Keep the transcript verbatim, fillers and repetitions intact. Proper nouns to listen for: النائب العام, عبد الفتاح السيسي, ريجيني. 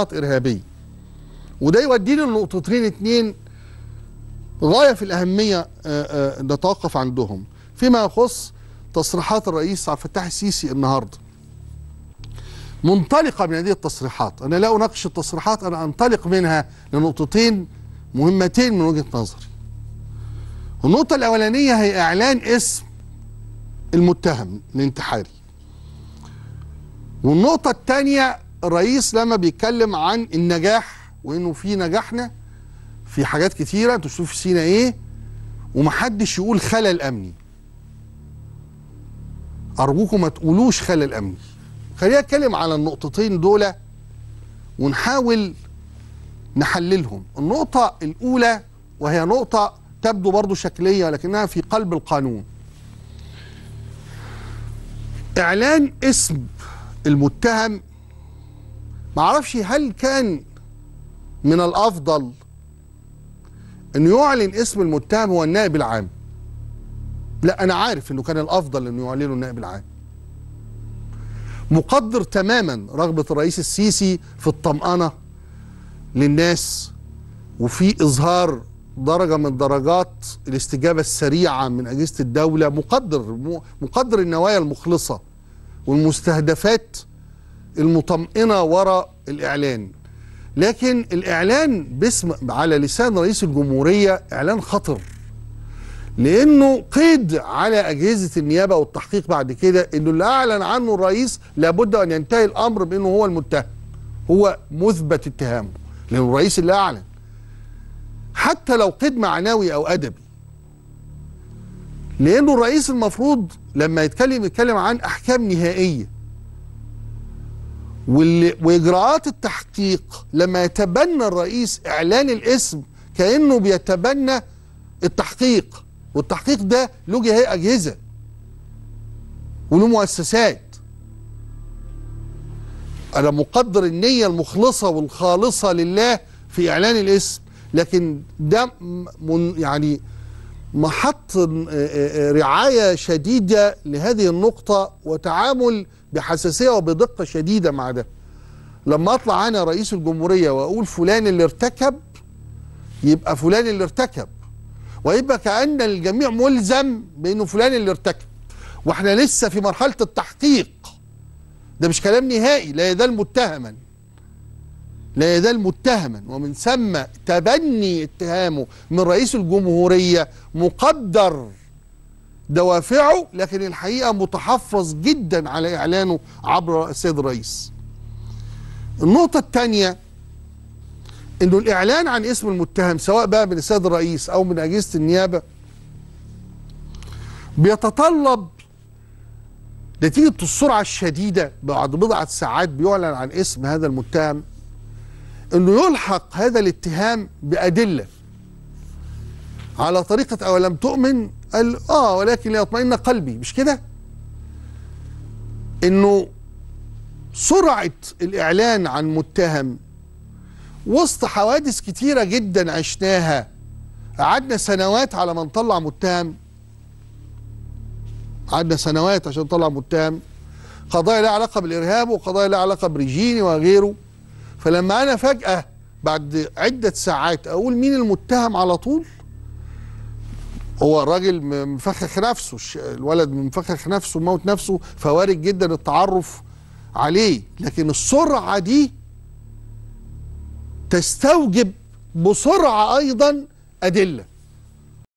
إرهابية. وده يوديني لنقطتين اتنين غاية في الأهمية نتوقف عندهم فيما يخص تصريحات الرئيس عبد الفتاح السيسي النهارده. منطلقة من هذه التصريحات، أنا لا أناقش التصريحات، أنا أنطلق منها لنقطتين مهمتين من وجهة نظري. النقطة الأولانية هي إعلان اسم المتهم الانتحاري. والنقطة الثانية الرئيس لما بيتكلم عن النجاح وانه في نجحنا في حاجات كتيره، انتوا شوفوا فينا ايه، ومحدش يقول خلل امني. ارجوكم ما تقولوش خلل امني. خلينا نتكلم على النقطتين دول ونحاول نحللهم. النقطه الاولى وهي نقطه تبدو برضو شكليه لكنها في قلب القانون. اعلان اسم المتهم، معرفش هل كان من الأفضل أنه يعلن اسم المتهم هو النائب العام؟ لا، أنا عارف أنه كان الأفضل أنه يعلنه النائب العام. مقدر تماما رغبة الرئيس السيسي في الطمأنة للناس وفي إظهار درجة من درجات الاستجابة السريعة من أجهزة الدولة، مقدر مقدر النوايا المخلصة والمستهدفات المطمئنة وراء الإعلان، لكن الإعلان باسم على لسان رئيس الجمهورية إعلان خطر، لأنه قيد على أجهزة النيابة والتحقيق بعد كده أنه اللي أعلن عنه الرئيس لابد أن ينتهي الأمر بأنه هو المتهم، هو مثبت اتهامه، لأنه الرئيس اللي أعلن، حتى لو قيد معنوي أو أدبي، لأنه الرئيس المفروض لما يتكلم يتكلم عن أحكام نهائية، وإجراءات التحقيق. لما يتبنى الرئيس إعلان الاسم كأنه بيتبنى التحقيق، والتحقيق ده له جهة أجهزة وله مؤسسات. أنا مقدر النية المخلصة والخالصة لله في إعلان الاسم، لكن ده يعني محط رعاية شديدة لهذه النقطة وتعامل بحساسية وبدقة شديدة مع ده. لما أطلع أنا رئيس الجمهورية وأقول فلان اللي ارتكب، يبقى فلان اللي ارتكب، ويبقى كأن الجميع ملزم بأنه فلان اللي ارتكب، وإحنا لسه في مرحلة التحقيق. ده مش كلام نهائي، لا يزال متهما، لا يزال متهما، ومن ثم تبني اتهامه من رئيس الجمهورية مقدر دوافعه، لكن الحقيقة متحفظ جدا على إعلانه عبر السيد الرئيس. النقطة الثانية أنه الإعلان عن اسم المتهم سواء بقى من السيد الرئيس أو من أجهزة النيابة بيتطلب نتيجة السرعة الشديدة، بعد بضعة ساعات بيعلن عن اسم هذا المتهم، أنه يلحق هذا الاتهام بأدلة على طريقة أولم تؤمن، قال آه ولكن ليطمئن قلبي، مش كده؟ إنه سرعة الإعلان عن متهم وسط حوادث كتيرة جدا عشناها، قعدنا سنوات على ما نطلع متهم، قعدنا سنوات عشان نطلع متهم، قضايا لها علاقة بالإرهاب وقضايا لها علاقة بريجيني وغيره. فلما أنا فجأة بعد عدة ساعات أقول مين المتهم على طول، هو الراجل مفخخ نفسه، الولد مفخخ نفسه وموت نفسه، فوارد جدا التعرف عليه، لكن السرعة دي تستوجب بسرعة أيضا أدلة.